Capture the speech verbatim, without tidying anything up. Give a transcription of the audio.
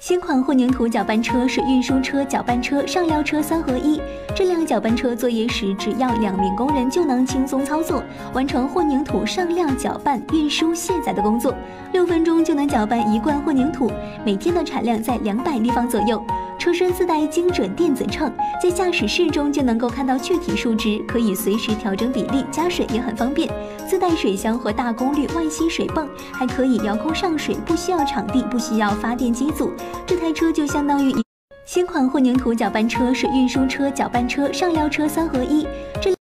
新款混凝土搅拌车是运输车、搅拌车、上料车三合一。这辆搅拌车作业时只要两名工人就能轻松操作，完成混凝土上料、搅拌、运输、卸载的工作。六分钟就能搅拌一罐混凝土，每天的产量在两百立方左右。车身自带精准电子秤，在驾驶室中就能够看到具体数值，可以随时调整比例，加水也很方便。自带水箱和大功率外吸水泵，还可以遥控上水，不需要场地，不需要发电机组。这台车就相当于一。新款混凝土搅拌车是运输车、搅拌车、上料车三合一。这